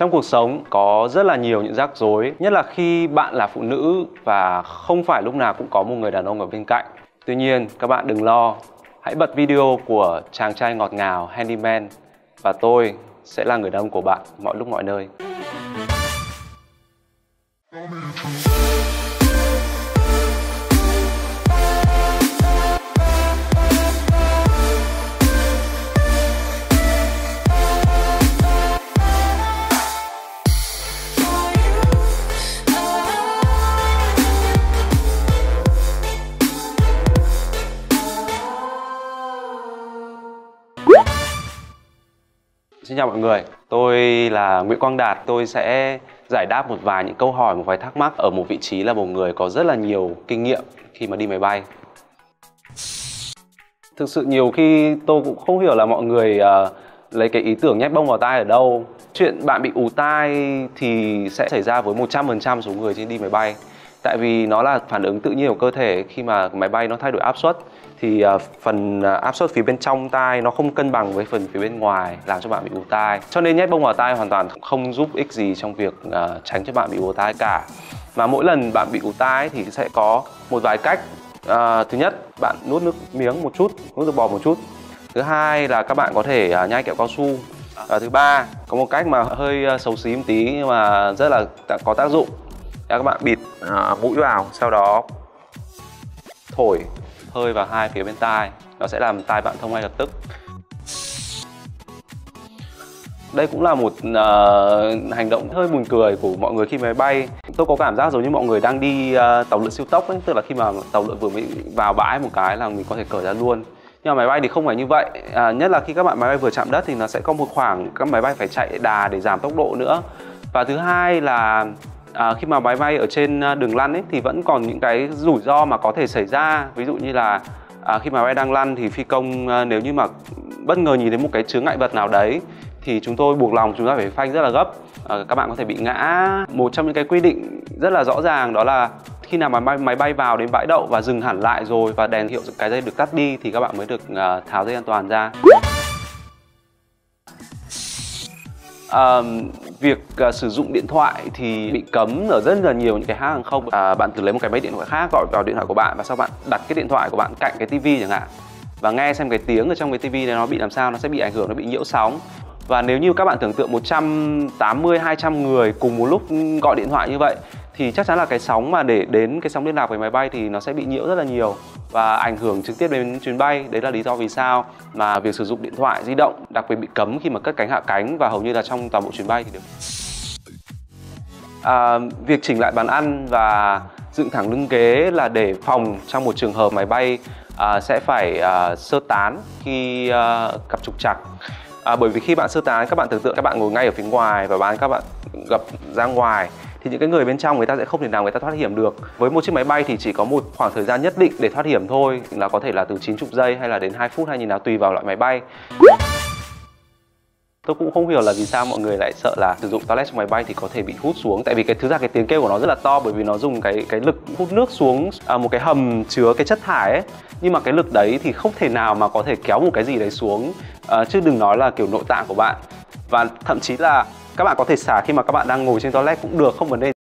Trong cuộc sống có rất là nhiều những rắc rối, nhất là khi bạn là phụ nữ và không phải lúc nào cũng có một người đàn ông ở bên cạnh. Tuy nhiên, các bạn đừng lo, hãy bật video của chàng trai ngọt ngào Handyman và tôi sẽ là người đàn ông của bạn mọi lúc mọi nơi. Xin chào mọi người, tôi là Nguyễn Quang Đạt. Tôi sẽ giải đáp một vài những câu hỏi, một vài thắc mắc ở một vị trí là một người có rất là nhiều kinh nghiệm khi mà đi máy bay. Thực sự nhiều khi tôi cũng không hiểu là mọi người lấy cái ý tưởng nhét bông vào tai ở đâu. Chuyện bạn bị ù tai thì sẽ xảy ra với 100% số người trên đi máy bay. Tại vì nó là phản ứng tự nhiên của cơ thể. Khi mà máy bay nó thay đổi áp suất thì phần áp suất phía bên trong tai nó không cân bằng với phần phía bên ngoài, làm cho bạn bị ù tai. Cho nên nhét bông vào tai hoàn toàn không giúp ích gì trong việc tránh cho bạn bị ù tai cả. Và mỗi lần bạn bị ù tai thì sẽ có một vài cách. Thứ nhất, bạn nuốt nước miếng một chút, nuốt nước bọt một chút. Thứ hai là các bạn có thể nhai kẹo cao su. Thứ ba, có một cách mà hơi xấu xí một tí nhưng mà rất là có tác dụng. Các bạn bịt mũi vào, sau đó thổi hơi vào hai phía bên tai. Nó sẽ làm tai bạn thông ngay lập tức. Đây cũng là một hành động hơi buồn cười của mọi người khi máy bay. Tôi có cảm giác giống như mọi người đang đi tàu lượn siêu tốc ấy. Tức là khi mà tàu lượn vừa mới vào bãi một cái là mình có thể cởi ra luôn. Nhưng mà máy bay thì không phải như vậy. Nhất là khi các bạn máy bay vừa chạm đất thì nó sẽ có một khoảng các máy bay phải chạy đà để giảm tốc độ nữa. Và thứ hai là khi mà máy bay ở trên đường lăn ấy, thì vẫn còn những cái rủi ro mà có thể xảy ra. Ví dụ như là khi mà máy bay đang lăn thì phi công nếu như mà bất ngờ nhìn thấy một cái chướng ngại vật nào đấy thì chúng tôi buộc lòng chúng ta phải phanh rất là gấp. Các bạn có thể bị ngã. Một trong những cái quy định rất là rõ ràng đó là khi nào mà máy bay vào đến bãi đậu và dừng hẳn lại rồi và đèn hiệu cái dây được tắt đi thì các bạn mới được tháo dây an toàn ra. Việc sử dụng điện thoại thì bị cấm ở rất là nhiều những cái hãng hàng không. Bạn thử lấy một cái máy điện thoại khác, gọi vào điện thoại của bạn và sau bạn đặt cái điện thoại của bạn cạnh cái tivi chẳng hạn và nghe xem cái tiếng ở trong cái tivi này nó bị làm sao, nó sẽ bị ảnh hưởng, nó bị nhiễu sóng. Và nếu như các bạn tưởng tượng 180-200 người cùng một lúc gọi điện thoại như vậy thì chắc chắn là cái sóng mà để đến cái sóng liên lạc với máy bay thì nó sẽ bị nhiễu rất là nhiều và ảnh hưởng trực tiếp đến chuyến bay. Đấy là lý do vì sao mà việc sử dụng điện thoại di động đặc biệt bị cấm khi mà cất cánh hạ cánh và hầu như là trong toàn bộ chuyến bay thì được. Việc chỉnh lại bàn ăn và dựng thẳng lưng ghế là để phòng trong một trường hợp máy bay sẽ phải sơ tán khi gặp trục trặc. Bởi vì khi bạn sơ tán, các bạn tưởng tượng các bạn ngồi ngay ở phía ngoài và các bạn gặp ra ngoài thì những cái người bên trong người ta sẽ không thể nào người ta thoát hiểm được. Với một chiếc máy bay thì chỉ có một khoảng thời gian nhất định để thoát hiểm thôi, là có thể là từ 90 giây hay là đến 2 phút hay như nào tùy vào loại máy bay. Tôi cũng không hiểu là vì sao mọi người lại sợ là sử dụng toilet trong máy bay thì có thể bị hút xuống. Tại vì thực ra cái tiếng kêu của nó rất là to, bởi vì nó dùng cái lực hút nước xuống một cái hầm chứa cái chất thải ấy. Nhưng mà cái lực đấy thì không thể nào mà có thể kéo một cái gì đấy xuống, chứ đừng nói là kiểu nội tạng của bạn. Và thậm chí là các bạn có thể xả khi mà các bạn đang ngồi trên toilet cũng được, không vấn đề.